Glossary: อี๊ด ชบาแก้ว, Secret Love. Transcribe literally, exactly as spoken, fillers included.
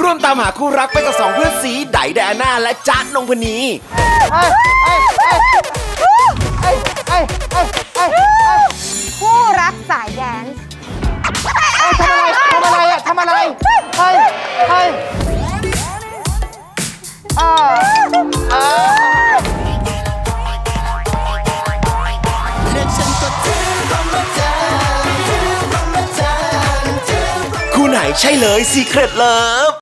ร่วมตามหาคู่รักไปกับสองเพื่อนสีไดแดน่าและจ๊ะนงพนีคู่รักสายแดนซ์ทำอะไรทำอะไรอะทำอะไรเฮ้ยเฮ้ยอ่าอ่าคู่ไหนใช่เลย Secret Love